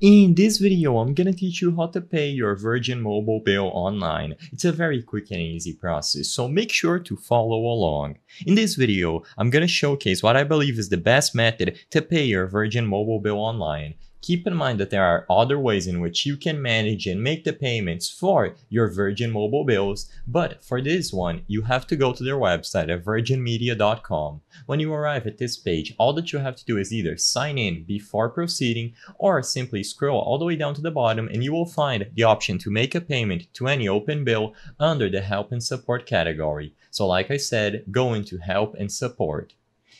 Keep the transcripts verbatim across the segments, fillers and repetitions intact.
In this video, I'm gonna teach you how to pay your Virgin Mobile bill online. It's a very quick and easy process, so make sure to follow along. In this video, I'm gonna showcase what I believe is the best method to pay your Virgin Mobile bill online. Keep in mind that there are other ways in which you can manage and make the payments for your Virgin Mobile bills, but for this one, you have to go to their website at virgin media dot com. When you arrive at this page, all that you have to do is either sign in before proceeding or simply scroll all the way down to the bottom and you will find the option to make a payment to any open bill under the help and support category. So like I said, go into help and support.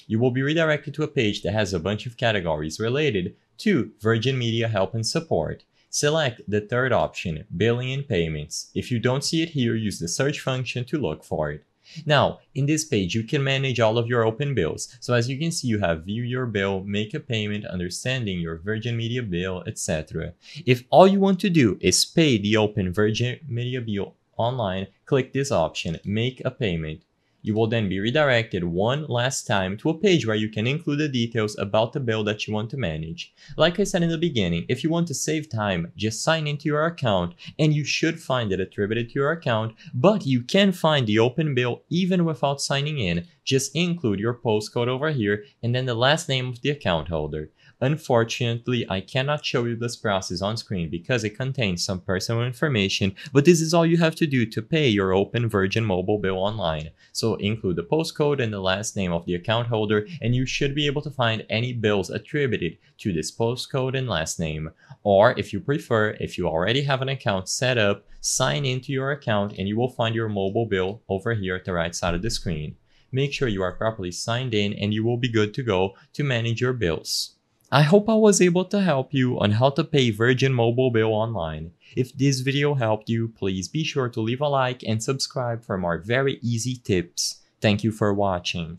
You will be redirected to a page that has a bunch of categories related to Virgin Media help and support. Select the third option, billing and payments. If you don't see it here, use the search function to look for it. Now, in this page, you can manage all of your open bills. So as you can see, you have view your bill, make a payment, understanding your Virgin Media bill, et cetera. If all you want to do is pay the open Virgin Media bill online, click this option, make a payment. You will then be redirected one last time to a page where you can include the details about the bill that you want to manage. Like I said in the beginning, if you want to save time, just sign into your account and you should find it attributed to your account, but you can find the open bill even without signing in. Just include your postcode over here and then the last name of the account holder. Unfortunately, I cannot show you this process on screen because it contains some personal information, but this is all you have to do to pay your open Virgin Mobile bill online. So include the postcode and the last name of the account holder, and you should be able to find any bills attributed to this postcode and last name. Or if you prefer, if you already have an account set up, sign into your account and you will find your mobile bill over here at the right side of the screen. Make sure you are properly signed in and you will be good to go to manage your bills. I hope I was able to help you on how to pay Virgin Mobile bill online. If this video helped you, please be sure to leave a like and subscribe for more very easy tips. Thank you for watching.